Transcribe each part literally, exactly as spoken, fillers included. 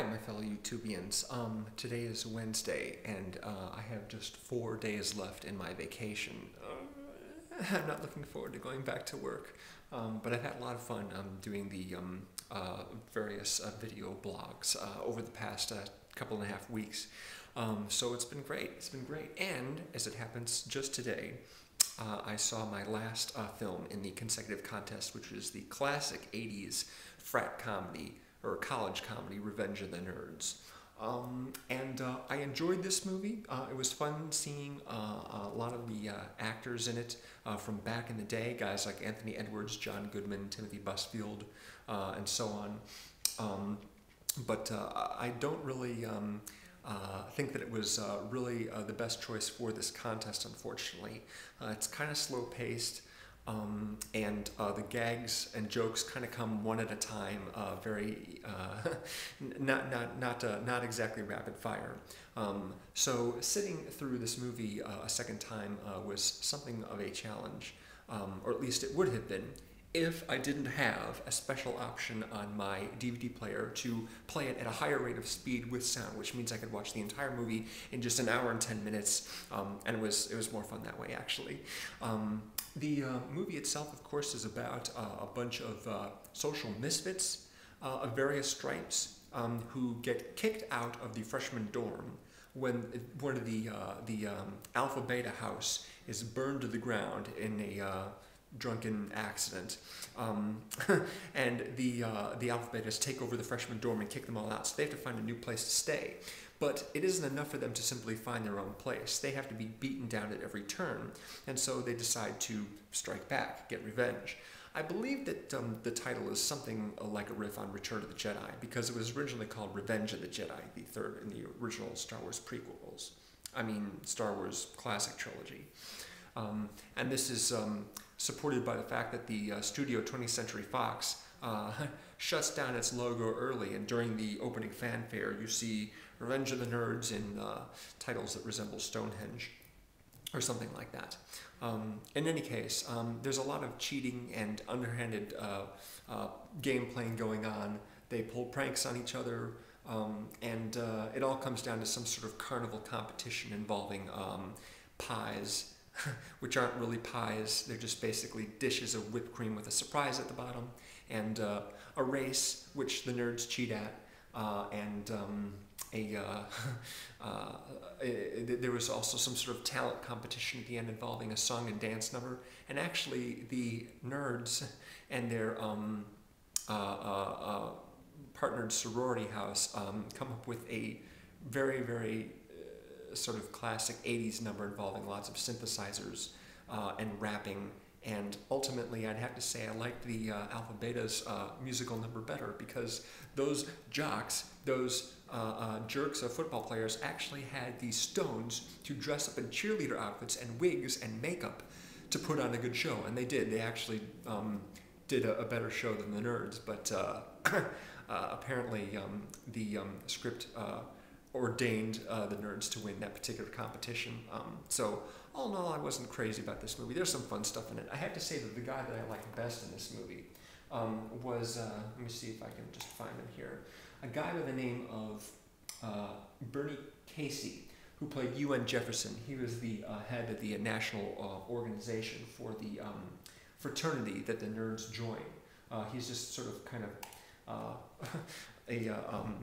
Hi, my fellow YouTubians. Um, today is Wednesday, and uh, I have just four days left in my vacation. Uh, I'm not looking forward to going back to work, um, but I've had a lot of fun um, doing the um, uh, various uh, video blogs uh, over the past uh, couple and a half weeks. Um, so it's been great. It's been great. And as it happens, just today, uh, I saw my last uh, film in the consecutive contest, which is the classic eighties frat comedy, or college comedy, Revenge of the Nerds. Um, and uh, I enjoyed this movie. Uh, it was fun seeing uh, a lot of the uh, actors in it uh, from back in the day, guys like Anthony Edwards, John Goodman, Timothy Busfield, uh, and so on. Um, but uh, I don't really um, uh, think that it was uh, really uh, the best choice for this contest, unfortunately. Uh, it's kind of slow-paced. Um, and uh, the gags and jokes kind of come one at a time, uh, very uh, not not not uh, not exactly rapid fire. Um, so sitting through this movie uh, a second time uh, was something of a challenge, um, or at least it would have been, if I didn't have a special option on my D V D player to play it at a higher rate of speed with sound, which means I could watch the entire movie in just an hour and ten minutes, um, and it was it was more fun that way, actually. Um, The uh, movie itself, of course, is about uh, a bunch of uh, social misfits uh, of various stripes um, who get kicked out of the freshman dorm when one of the uh, the um, Alpha Beta house is burned to the ground in a uh, drunken accident, um, and the uh, the Alpha Betas take over the freshman dorm and kick them all out. So they have to find a new place to stay. But it isn't enough for them to simply find their own place. They have to be beaten down at every turn, and so they decide to strike back, get revenge. I believe that um, the title is something like a riff on Return of the Jedi, because it was originally called Revenge of the Jedi, the third in the original Star Wars prequels. I mean, Star Wars classic trilogy. Um, and this is um, supported by the fact that the uh, studio twentieth century fox uh, shuts down its logo early, and during the opening fanfare you see Revenge of the Nerds in uh, titles that resemble Stonehenge or something like that. Um, in any case, um, there's a lot of cheating and underhanded uh, uh, game playing going on. They pull pranks on each other, um, and uh, it all comes down to some sort of carnival competition involving um, pies, which aren't really pies. They're just basically dishes of whipped cream with a surprise at the bottom, and uh, a race, which the nerds cheat at, uh, and um, a, uh, uh, a, there was also some sort of talent competition at the end involving a song and dance number. And actually, the nerds and their um, uh, uh, uh, partnered sorority house um, come up with a very, very uh, sort of classic eighties number involving lots of synthesizers uh, and rapping. And ultimately, I'd have to say I liked the uh, Alpha Beta's uh, musical number better, because those jocks, those uh, uh, jerks of football players, actually had the stones to dress up in cheerleader outfits and wigs and makeup to put on a good show. And they did. They actually um, did a, a better show than the nerds. But uh, uh, apparently, um, the um, script uh, ordained uh, the nerds to win that particular competition. Um, so. All in all, I wasn't crazy about this movie. There's some fun stuff in it. I have to say that the guy that I liked best in this movie um, was, uh, let me see if I can just find him here, a guy by the name of uh, Bernie Casey, who played U N Jefferson. He was the uh, head of the national uh, organization for the um, fraternity that the nerds join. Uh, he's just sort of kind of uh, a... Uh, um,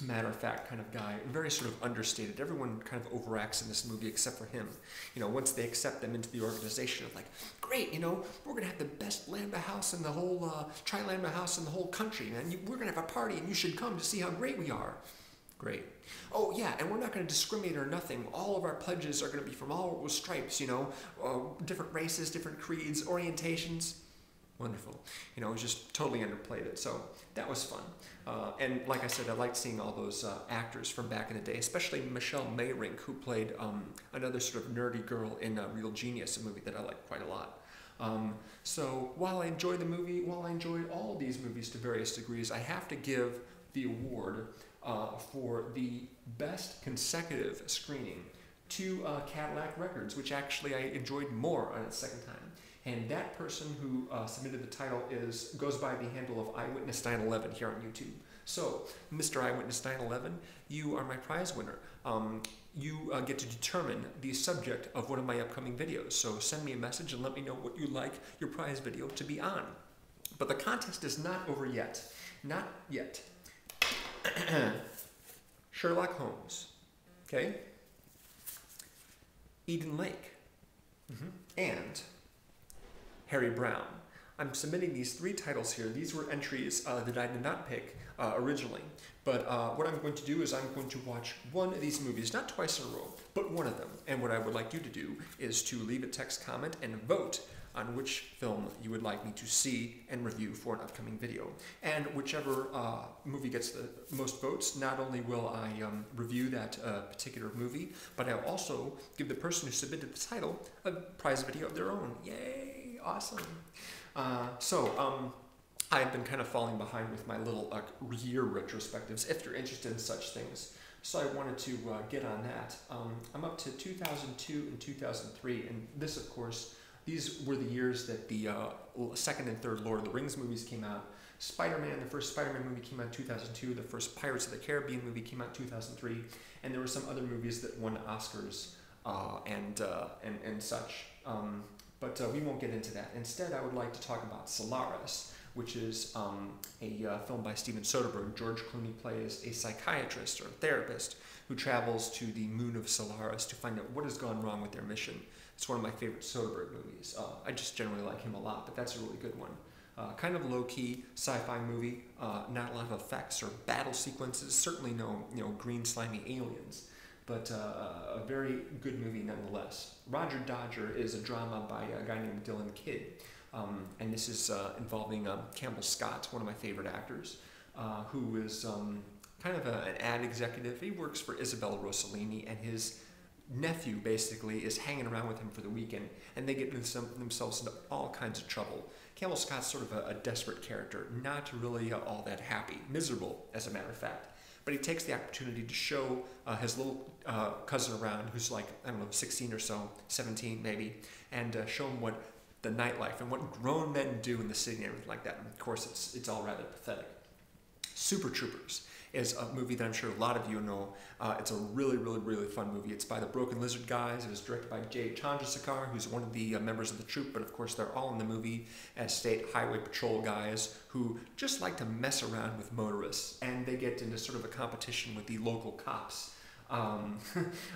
matter-of-fact kind of guy, very sort of understated. Everyone kind of overacts in this movie except for him. You know, once they accept them into the organization, it's like, great, you know, we're going to have the best Lambda house in the whole, uh, tri-Lambda house in the whole country, man. You, we're going to have a party, and you should come to see how great we are. Great. Oh, yeah, and we're not going to discriminate or nothing. All of our pledges are going to be from all stripes, you know, uh, different races, different creeds, orientations. Wonderful. You know, it was just totally underplayed it, so that was fun. Uh, and like I said, I liked seeing all those uh, actors from back in the day, especially Michelle Mayrink, who played um, another sort of nerdy girl in uh, Real Genius, a movie that I liked quite a lot. Um, so while I enjoyed the movie, while I enjoyed all these movies to various degrees, I have to give the award uh, for the best consecutive screening to uh, Cadillac Records, which actually I enjoyed more on its second time. And that person who uh, submitted the title is goes by the handle of Eyewitness nine eleven here on YouTube. So, Mister Eyewitness nine eleven, you are my prize winner. Um, you uh, get to determine the subject of one of my upcoming videos. So send me a message and let me know what you'd like your prize video to be on. But the contest is not over yet. Not yet. Sherlock Holmes, okay? Eden Lake, mm-hmm. and Harry Brown. I'm submitting these three titles here. These were entries uh, that I did not pick uh, originally. But uh, what I'm going to do is I'm going to watch one of these movies, not twice in a row, but one of them. And what I would like you to do is to leave a text comment and vote on which film you would like me to see and review for an upcoming video. And whichever uh, movie gets the most votes, not only will I um, review that uh, particular movie, but I'll also give the person who submitted the title a prize video of their own. Yay, awesome. Uh, so, um, I've been kind of falling behind with my little uh, year retrospectives, if you're interested in such things. So I wanted to uh, get on that. Um, I'm up to two thousand two and two thousand three, and this, of course, these were the years that the uh, second and third Lord of the Rings movies came out. Spider-Man, the first Spider-Man movie came out in two thousand two. The first Pirates of the Caribbean movie came out in two thousand three. And there were some other movies that won Oscars uh, and, uh, and, and such. Um, but uh, we won't get into that. Instead, I would like to talk about Solaris, which is um, a uh, film by Steven Soderbergh. George Clooney plays a psychiatrist or a therapist who travels to the moon of Solaris to find out what has gone wrong with their mission. It's one of my favorite Soderbergh movies. Uh, I just generally like him a lot, but that's a really good one. Uh, kind of low-key sci-fi movie, uh, not a lot of effects or battle sequences, certainly no you know, green slimy aliens, but uh, a very good movie nonetheless. Roger Dodger is a drama by a guy named Dylan Kidd, um, and this is uh, involving uh, Campbell Scott, one of my favorite actors, uh, who is um, kind of a, an ad executive. He works for Isabella Rossellini, and his nephew basically is hanging around with him for the weekend, and they get some, themselves into all kinds of trouble. Campbell Scott's sort of a, a desperate character, not really uh, all that happy, miserable as a matter of fact, but he takes the opportunity to show uh, his little uh, cousin around, who's like, I don't know, sixteen or so, seventeen maybe, and uh, show him what the nightlife and what grown men do in the city and everything like that. And of course, it's, it's all rather pathetic. Super Troopers is a movie that I'm sure a lot of you know. Uh, it's a really, really, really fun movie. It's by the Broken Lizard guys. It was directed by Jay Chandrasekhar, who's one of the uh, members of the troupe, but of course they're all in the movie as state highway patrol guys who just like to mess around with motorists, and they get into sort of a competition with the local cops um,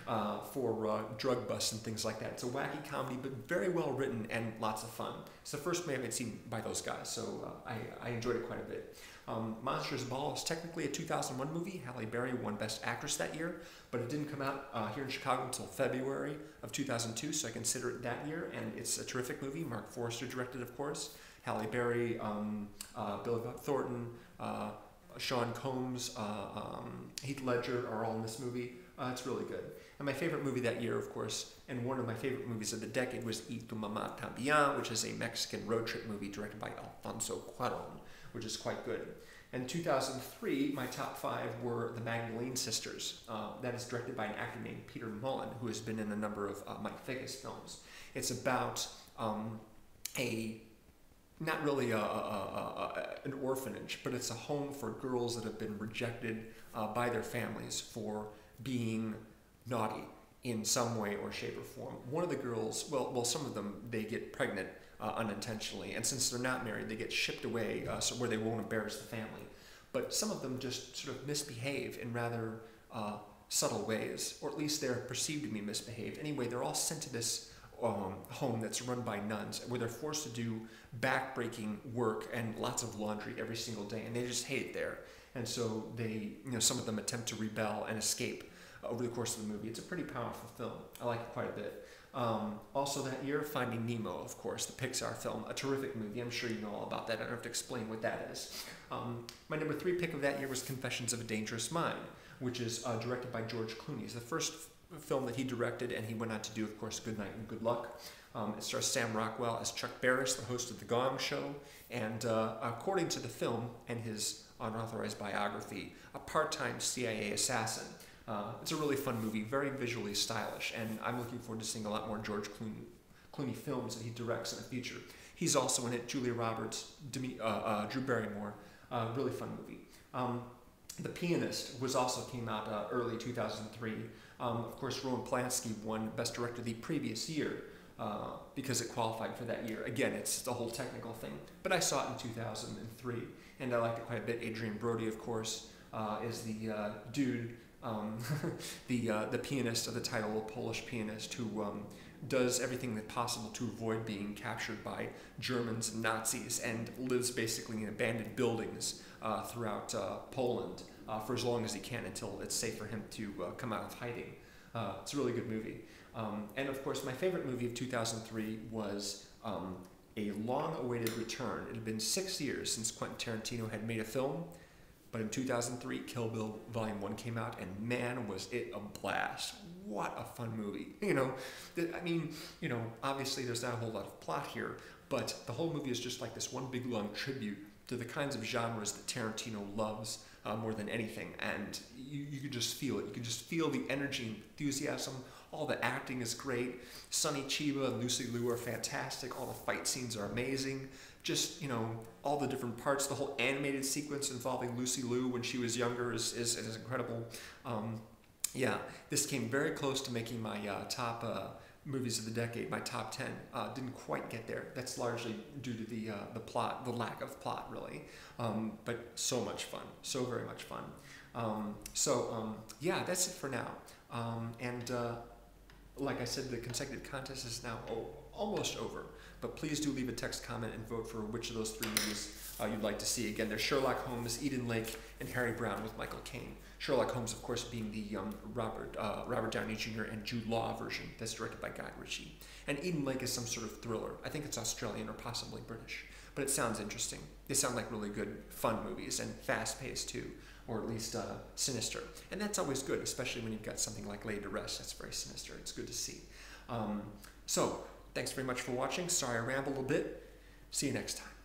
uh, for uh, drug busts and things like that. It's a wacky comedy, but very well written and lots of fun. It's the first movie I've seen by those guys, so uh, I, I enjoyed it quite a bit. Um, Monster's Ball is technically a two thousand one movie. Halle Berry won Best Actress that year, but it didn't come out uh, here in Chicago until February of two thousand two, so I consider it that year, and it's a terrific movie. Mark Forster directed, of course. Halle Berry, um, uh, Bill Thornton, uh, Sean Combs, uh, um, Heath Ledger are all in this movie. Uh, it's really good. And my favorite movie that year, of course, and one of my favorite movies of the decade was Y Tu Mamá También, which is a Mexican road trip movie directed by Alfonso Cuaron, which is quite good. In two thousand three, my top five were The Magdalene Sisters. Uh, that is directed by an actor named Peter Mullan, who has been in a number of uh, Mike Figgis films. It's about um, a, not really a, a, a, an orphanage, but it's a home for girls that have been rejected uh, by their families for being naughty in some way or shape or form. One of the girls, well, well some of them, they get pregnant Uh, unintentionally, and since they're not married, they get shipped away uh, so where they won't embarrass the family. But some of them just sort of misbehave in rather uh, subtle ways, or at least they're perceived to be misbehaved. Anyway, they're all sent to this um, home that's run by nuns, where they're forced to do back-breaking work and lots of laundry every single day, and they just hate it there. And so they, you know, some of them attempt to rebel and escape uh, over the course of the movie. It's a pretty powerful film. I like it quite a bit. Um, also that year, Finding Nemo, of course, the Pixar film, a terrific movie. I'm sure you know all about that. I don't have to explain what that is. Um, my number three pick of that year was Confessions of a Dangerous Mind, which is uh, directed by George Clooney. It's the first film that he directed, and he went on to do, of course, Good Night and Good Luck. Um, it stars Sam Rockwell as Chuck Barris, the host of The Gong Show, and uh, according to the film and his unauthorized biography, a part-time C I A assassin. Uh, it's a really fun movie, very visually stylish, and I'm looking forward to seeing a lot more George Clooney, Clooney films that he directs in the future. He's also in it, Julia Roberts, Demi, uh, uh, Drew Barrymore, uh, really fun movie. Um, The Pianist was also came out uh, early two thousand three. Um, of course, Roman Polanski won Best Director the previous year uh, because it qualified for that year. Again, it's the whole technical thing. But I saw it in two thousand three, and I liked it quite a bit. Adrian Brody, of course, uh, is the uh, dude, um, the, uh, the pianist of the title, a Polish pianist who um, does everything that possible to avoid being captured by Germans and Nazis, and lives basically in abandoned buildings uh, throughout uh, Poland uh, for as long as he can until it's safe for him to uh, come out of hiding. Uh, it's a really good movie. Um, and of course, my favorite movie of two thousand three was um, a long-awaited return. It had been six years since Quentin Tarantino had made a film, but in two thousand three, Kill Bill Volume one came out, and man, was it a blast. What a fun movie. You know, I mean, you know, obviously there's not a whole lot of plot here, but the whole movie is just like this one big long tribute to the kinds of genres that Tarantino loves uh, more than anything, and you, you could just feel it. You could just feel the energy and enthusiasm. All the acting is great. Sonny Chiba and Lucy Liu are fantastic. All the fight scenes are amazing. Just, you know, all the different parts, the whole animated sequence involving Lucy Liu when she was younger is, is, is incredible. Um, yeah, this came very close to making my uh, top uh, movies of the decade, my top ten. Uh, didn't quite get there. That's largely due to the, uh, the plot, the lack of plot, really. Um, but so much fun, so very much fun. Um, so, um, yeah, that's it for now. Um, and uh, like I said, the consecutive contest is now almost over. But please do leave a text comment and vote for which of those three movies uh, you'd like to see. Again, there's Sherlock Holmes, Eden Lake, and Harry Brown with Michael Caine. Sherlock Holmes, of course, being the um, Robert, uh, Robert Downey Junior and Jude Law version that's directed by Guy Ritchie. And Eden Lake is some sort of thriller. I think it's Australian or possibly British, but it sounds interesting. They sound like really good, fun movies, and fast-paced too, or at least uh, sinister. And that's always good, especially when you've got something like Laid to Rest that's very sinister. It's good to see. Um, so, thanks very much for watching. Sorry I rambled a bit. See you next time.